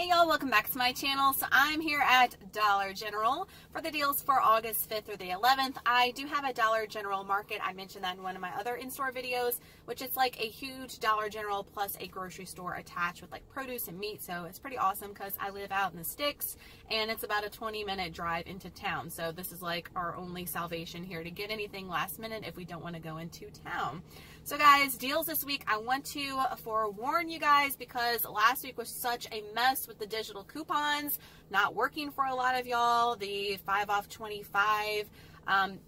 Hey y'all, welcome back to my channel. So I'm here at Dollar General for the deals for August 5th through the 11th. I do have a Dollar General market. I mentioned that in one of my other in-store videos, which it's like a huge Dollar General plus a grocery store attached with like produce and meat. So it's pretty awesome because I live out in the sticks and it's about a 20-minute drive into town. So this is like our only salvation here to get anything last minute if we don't want to go into town. So guys, deals this week, I want to forewarn you guys because last week was such a mess with the digital coupons not working for a lot of y'all, the 5 off 25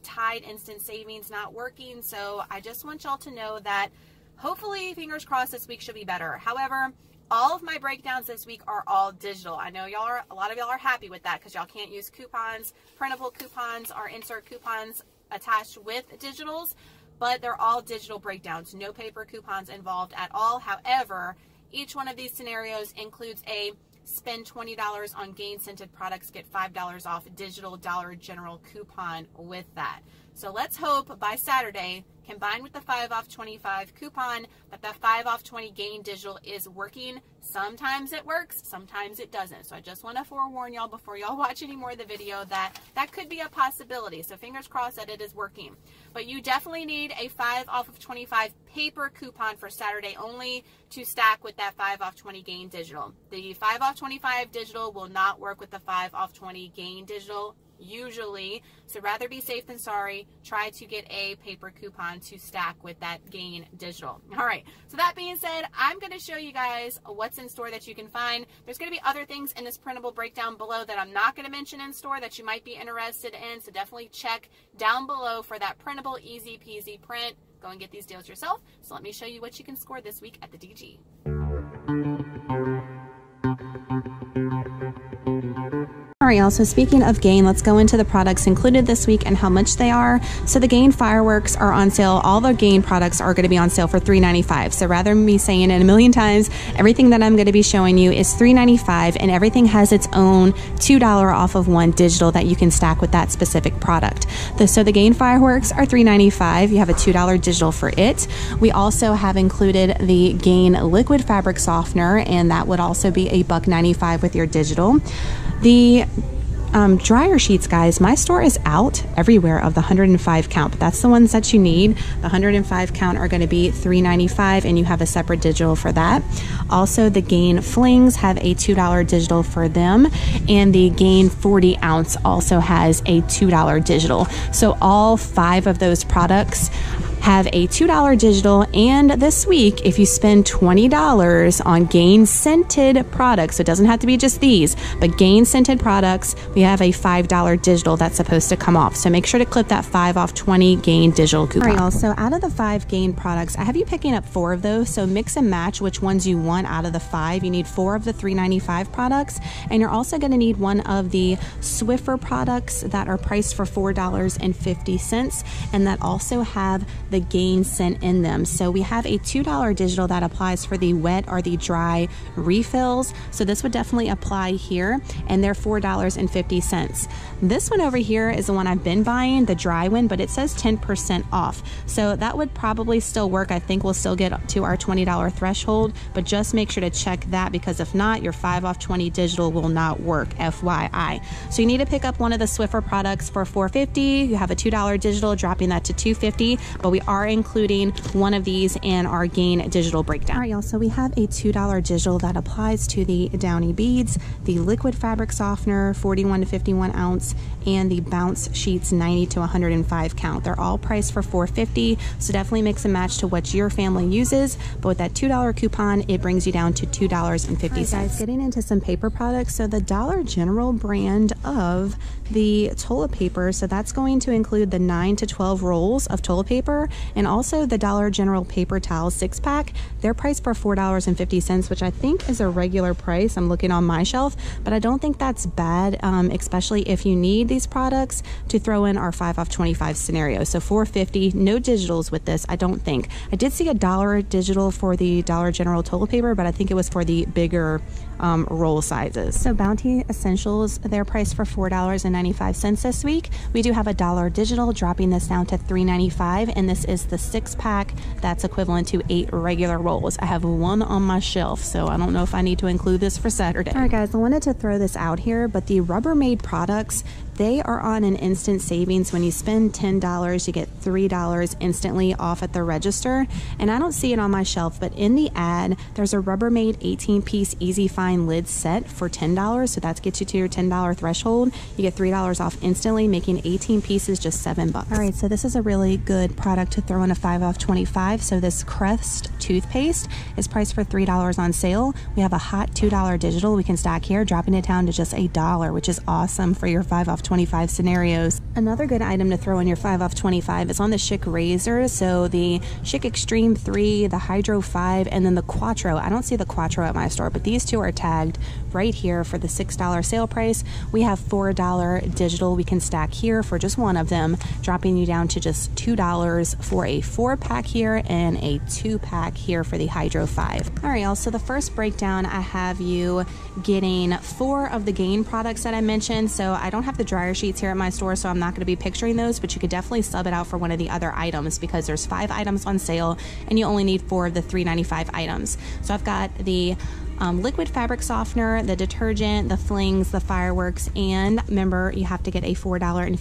Tide instant savings not working. So I just want y'all to know that hopefully, fingers crossed, this week should be better. However, all of my breakdowns this week are all digital. I know y'all are, a lot of y'all are happy with that because y'all can't use coupons, printable coupons or insert coupons attached with digitals, but they're all digital breakdowns, no paper coupons involved at all. However, each one of these scenarios includes a spend $20 on Gain scented products, get $5 off digital Dollar General coupon with that. So let's hope by Saturday, combined with the 5 off 25 coupon, that the 5 off 20 Gain digital is working. Sometimes it works, sometimes it doesn't. So I just want to forewarn y'all before y'all watch any more of the video that that could be a possibility. So fingers crossed that it is working. But you definitely need a 5 off of 25 paper coupon for Saturday only to stack with that 5 off 20 Gain digital. The 5 off 25 digital will not work with the 5 off 20 Gain digital usually, so rather be safe than sorry. Try to get a paper coupon to stack with that Gain digital. All right, so that being said, I'm going to show you guys what's in store that you can find. There's going to be other things in this printable breakdown below that I'm not going to mention in store that you might be interested in, so definitely check down below for that printable easy peasy print. Go and get these deals yourself. So let me show you what you can score this week at the DG. Y'all, so speaking of Gain, let's go into the products included this week and how much they are. So the Gain fireworks are on sale. All the Gain products are going to be on sale for $3.95. So rather than me saying it a million times, everything that I'm going to be showing you is $3.95, and everything has its own $2 off of one digital that you can stack with that specific product. So the Gain fireworks are $3.95. You have a $2 digital for it. We also have included the Gain liquid fabric softener, and that would also be a $1.95 with your digital. The dryer sheets, guys, my store is out everywhere of the 105 count, but that's the ones that you need. The 105 count are going to be $3.95, and you have a separate digital for that. Also, the Gain flings have a $2 digital for them, and the Gain 40 ounce also has a $2 digital. So all 5 of those products have a $2 digital, and this week, if you spend $20 on Gain scented products, so it doesn't have to be just these, but Gain scented products, we have a $5 digital that's supposed to come off. So make sure to clip that 5 off 20 Gain digital coupon. All right, y'all, so out of the 5 Gain products, I have you picking up 4 of those, so mix and match which ones you want out of the 5. You need 4 of the $3.95 products, and you're also gonna need one of the Swiffer products that are priced for $4.50, and that also have the Gain scent in them. So we have a $2 digital that applies for the wet or the dry refills. So this would definitely apply here, and they're $4.50. This one over here is the one I've been buying, the dry one, but it says 10% off. So that would probably still work. I think we'll still get to our $20 threshold, but just make sure to check that, because if not, your 5 off 20 digital will not work, FYI. So you need to pick up one of the Swiffer products for $4.50. You have a $2 digital, dropping that to $2.50, but we are including one of these in our Gain digital breakdown. All right, y'all, so we have a $2 digital that applies to the Downy beads, the liquid fabric softener, 41 to 51 ounce, and the bounce sheets, 90 to 105 count. They're all priced for $4.50, so definitely mix and match to what your family uses, but with that $2 coupon, it brings you down to $2.50. All right, guys, getting into some paper products. So the Dollar General brand of the toilet paper, so that's going to include the 9 to 12 rolls of toilet paper, and also the Dollar General paper towels 6-pack. They're priced for $4.50, which I think is a regular price. I'm looking on my shelf, but I don't think that's bad, especially if you need these products to throw in our 5 off 25 scenario. So $4.50, no digitals with this, I don't think. I did see a $1 digital for the Dollar General toilet paper, but I think it was for the bigger roll sizes. So Bounty Essentials, they're priced for $4.95 this week. We do have a Dollar Digital dropping this down to $3.95, and this is the 6-pack that's equivalent to 8 regular rolls. I have one on my shelf, so I don't know if I need to include this for Saturday. All right guys, I wanted to throw this out here, but the Rubbermaid products, they are on an instant savings. When you spend $10, you get $3 instantly off at the register. And I don't see it on my shelf, but in the ad, there's a Rubbermaid 18-piece Easy Find lid set for $10. So that gets you to your $10 threshold. You get $3 off instantly, making 18 pieces just $7. All right, so this is a really good product to throw in a 5 off 25. So this Crest toothpaste is priced for $3 on sale. We have a hot $2 digital we can stack here, dropping it down to just $1, which is awesome for your 5 off 25 scenarios. Another good item to throw in your 5 off 25 is on the Schick razors. So the Schick Extreme 3, the Hydro 5, and then the Quattro. I don't see the Quattro at my store, but these two are tagged right here for the $6 sale price. We have $4 digital we can stack here for just one of them, dropping you down to just $2 for a 4-pack here and a 2-pack here for the Hydro 5. All right, y'all, so the first breakdown, I have you getting 4 of the Gain products that I mentioned. So I don't have the dryer sheets here at my store, so I'm not going to be picturing those, but you could definitely sub it out for one of the other items because there's 5 items on sale and you only need 4 of the $3.95 items. So I've got the liquid fabric softener, the detergent, the flings, the fireworks, and remember, you have to get a $4.50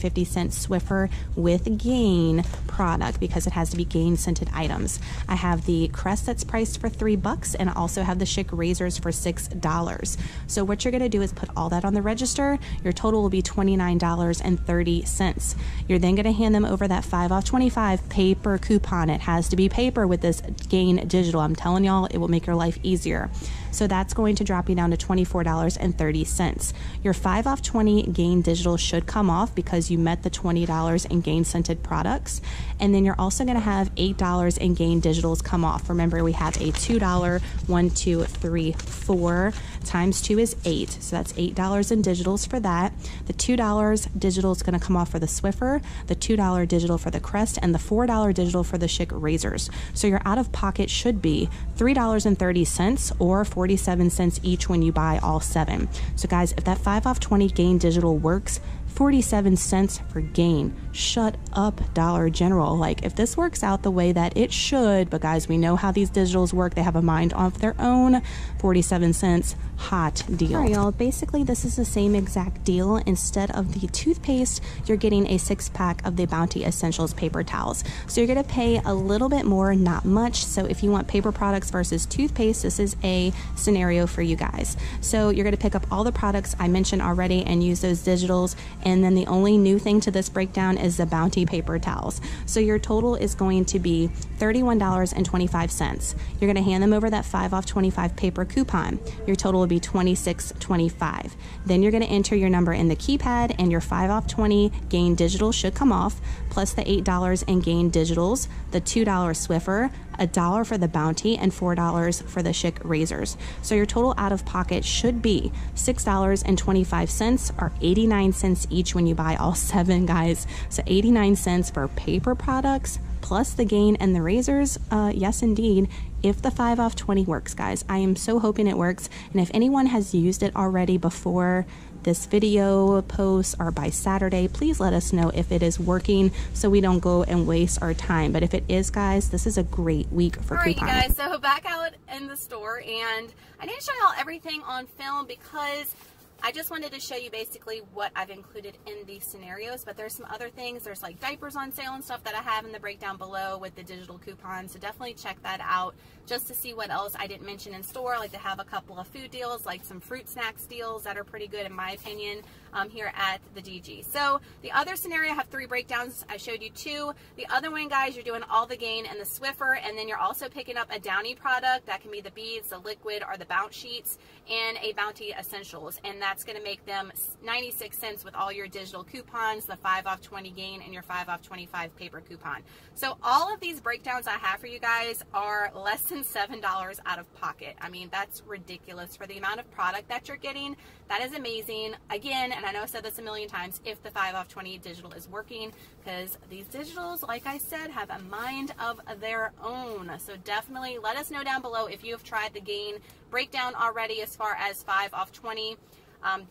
Swiffer with Gain product because it has to be Gain scented items. I have the Crest that's priced for $3 and I also have the Schick razors for $6. So what you're going to do is put all that on the register. Your total will be $29.30. You're then going to hand them over that 5 off 25 paper coupon. It has to be paper with this Gain digital. I'm telling y'all, it will make your life easier. So that's going to drop you down to $24.30. Your 5 off 20 Gain digital should come off because you met the $20 in Gain scented products. And then you're also going to have $8 in Gain digitals come off. Remember, we have a $2, 1, 2, 3, 4 times 2 is 8. So that's $8 in digitals for that. The $2 digital is going to come off for the Swiffer, the $2 digital for the Crest, and the $4 digital for the Schick razors. So your out of pocket should be $3.30 or 47 cents each when you buy all 7. So guys, if that 5 off 20 Gain digital works, 47 cents for Gain. Shut up, Dollar General. Like, if this works out the way that it should, but guys, we know how these digitals work. They have a mind of their own. 47 cents, hot deal. All right, y'all. Basically, this is the same exact deal. Instead of the toothpaste, you're getting a 6-pack of the Bounty Essentials paper towels. So you're going to pay a little bit more, not much. So if you want paper products versus toothpaste, this is a scenario for you guys. So you're going to pick up all the products I mentioned already and use those digitals. And then the only new thing to this breakdown is the Bounty paper towels. So your total is going to be $31.25. You're going to hand them over that 5 off 25 paper coupon. Your total will be $26.25. Then you're going to enter your number in the keypad and your 5 off 20 Gain digital should come off, plus the $8 in Gain digitals, the $2 Swiffer, $1 for the Bounty, and $4 for the Schick razors. So your total out of pocket should be $6.25 or 89 cents each when you buy all 7, guys. So 89 cents for paper products plus the Gain and the razors. Yes, indeed. If the 5 off 20 works, guys, I am so hoping it works. And if anyone has used it already before this video posts or by Saturday, please let us know if it is working so we don't go and waste our time. But if it is, guys, this is a great week for couponing. All right, you guys, so back out in the store, and I didn't show y'all everything on film because I just wanted to show you basically what I've included in these scenarios, but there's some other things. There's like diapers on sale and stuff that I have in the breakdown below with the digital coupons. So definitely check that out just to see what else I didn't mention in store. Like, they have a couple of food deals, like some fruit snacks deals that are pretty good in my opinion here at the DG. So the other scenario, I have 3 breakdowns. I showed you 2. The other one, guys, you're doing all the Gain and the Swiffer, and then you're also picking up a Downy product. That can be the beads, the liquid, or the bounce sheets, and a Bounty Essentials. And that that's going to make them 96 cents with all your digital coupons, the 5 off 20 Gain, and your 5 off 25 paper coupon. So all of these breakdowns I have for you guys are less than $7 out of pocket. I mean, that's ridiculous for the amount of product that you're getting. That is amazing. Again, and I know I've said this a million times, if the 5 off 20 digital is working, because these digitals, like I said, have a mind of their own. So definitely let us know down below if you have tried the Gain breakdown already as far as 5 off 20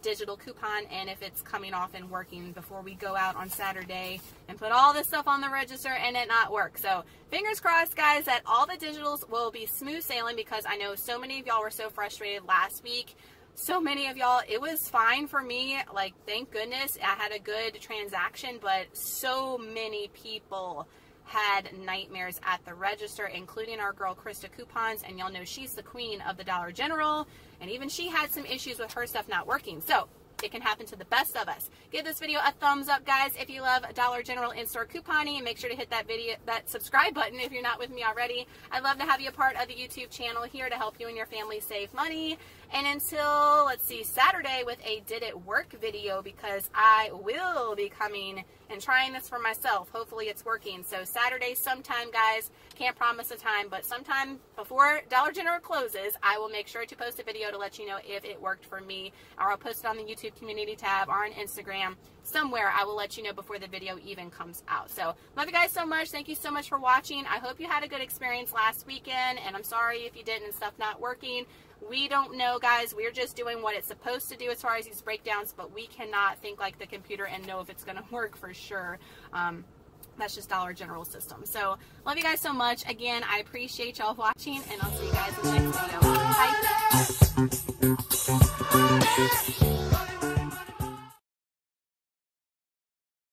digital coupon, and if it's coming off and working before we go out on Saturday and put all this stuff on the register and it not work. So fingers crossed, guys, that all the digitals will be smooth sailing, because I know so many of y'all were so frustrated last week. So many of y'all, it was fine for me, like, thank goodness I had a good transaction, but so many people had nightmares at the register, including our girl Krista Coupons, and y'all know she's the queen of the Dollar General, and even she had some issues with her stuff not working. So it can happen to the best of us. Give this video a thumbs up, guys, if you love Dollar General in-store couponing, and make sure to hit that subscribe button if you're not with me already. I'd love to have you a part of the YouTube channel here to help you and your family save money. And until, let's see, Saturday with a Did It Work video, because I will be coming and trying this for myself. Hopefully it's working. So Saturday sometime, guys, can't promise a time, but sometime before Dollar General closes, I will make sure to post a video to let you know if it worked for me, or I'll post it on the YouTube community tab or on Instagram. Somewhere I will let you know before the video even comes out. So love you guys so much. Thank you so much for watching. I hope you had a good experience last weekend, and I'm sorry if you didn't and stuff not working. We don't know, guys. We're just doing what it's supposed to do as far as these breakdowns, but we cannot think like the computer and know if it's going to work for sure. That's just Dollar General system. So love you guys so much. Again, I appreciate y'all watching, and I'll see you guys in the next video. Bye.